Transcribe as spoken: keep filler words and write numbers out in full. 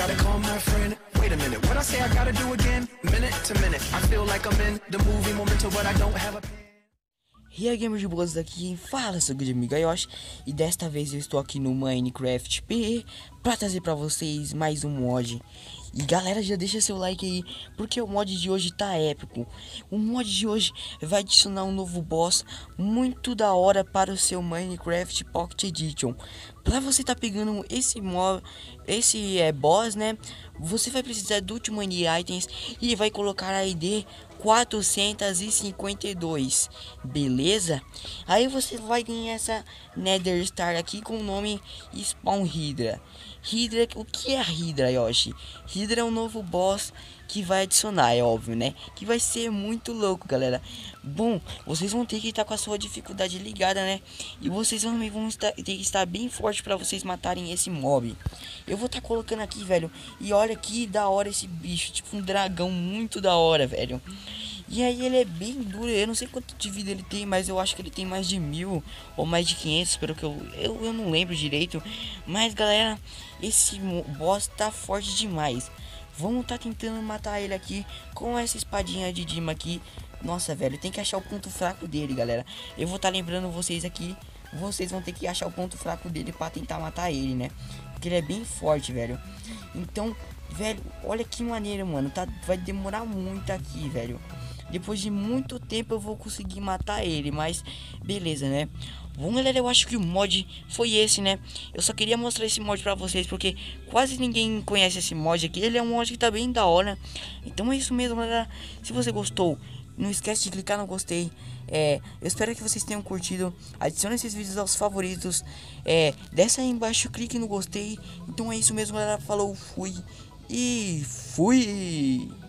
gotta call my friend. Wait a minute, what I say I gotta do again? Minute to minute, I feel like I'm in the movie Momento, but I don't have a... E aí, gamers de boas daqui, fala, seu grande amigo Yoshi. E desta vez eu estou aqui no Minecraft P E pra trazer pra vocês mais um mod. E galera, já deixa seu like aí, porque o mod de hoje tá épico. O mod de hoje vai adicionar um novo boss muito da hora para o seu Minecraft Pocket Edition. Pra você tá pegando esse mod, esse é, boss, né? Você vai precisar do Two Many Items e vai colocar a I D quatrocentos e cinquenta e dois, beleza? Aí você vai ganhar essa Nether Star aqui com o nome Spawn Hydra. Hydra, o que é Hydra, Yoshi? Hydra é um novo boss que vai adicionar, é óbvio, né? Que vai ser muito louco, galera. Bom, vocês vão ter que estar com a sua dificuldade ligada, né? E vocês também vão estar, ter que estar bem forte para vocês matarem esse mob. Eu vou estar colocando aqui, velho. E olha que da hora esse bicho, tipo um dragão muito da hora, velho. E aí ele é bem duro, eu não sei quanto de vida ele tem, mas eu acho que ele tem mais de mil ou mais de quinhentos, pelo que eu, eu, eu não lembro direito. Mas galera, esse boss tá forte demais. Vamos tá tentando matar ele aqui com essa espadinha de Dima aqui. Nossa, velho, tem que achar o ponto fraco dele, galera. Eu vou tá lembrando vocês aqui, vocês vão ter que achar o ponto fraco dele pra tentar matar ele, né? Porque ele é bem forte, velho. Então, velho, olha que maneiro, mano, tá, vai demorar muito aqui, velho. Depois de muito tempo eu vou conseguir matar ele, mas beleza, né? Bom, galera, eu acho que o mod foi esse, né? Eu só queria mostrar esse mod pra vocês, porque quase ninguém conhece esse mod aqui. Ele é um mod que tá bem da hora. Então é isso mesmo, galera. Se você gostou, não esquece de clicar no gostei. É, eu espero que vocês tenham curtido. Adicione esses vídeos aos favoritos. É, desce aí embaixo, clique no gostei. Então é isso mesmo, galera. Falou, fui e fui!